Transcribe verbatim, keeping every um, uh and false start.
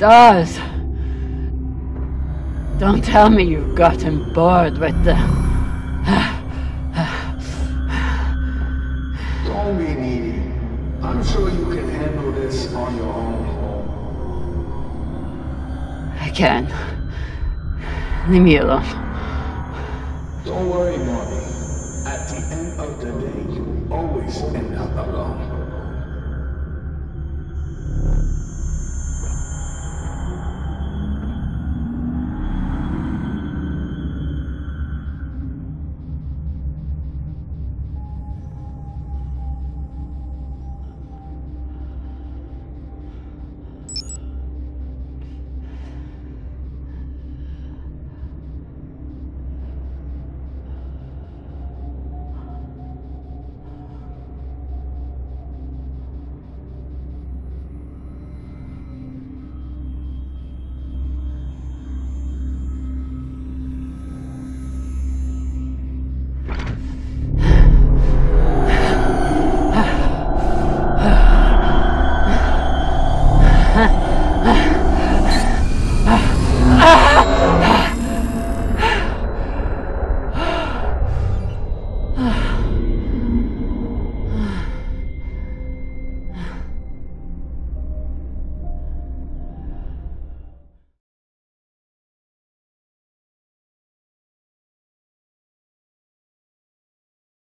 does. Don't tell me you've gotten bored with the... Don't be needy. I'm sure you can handle this on your own. I can. Leave me alone. Don't worry, Marty. At the end of the day, you always end up alone.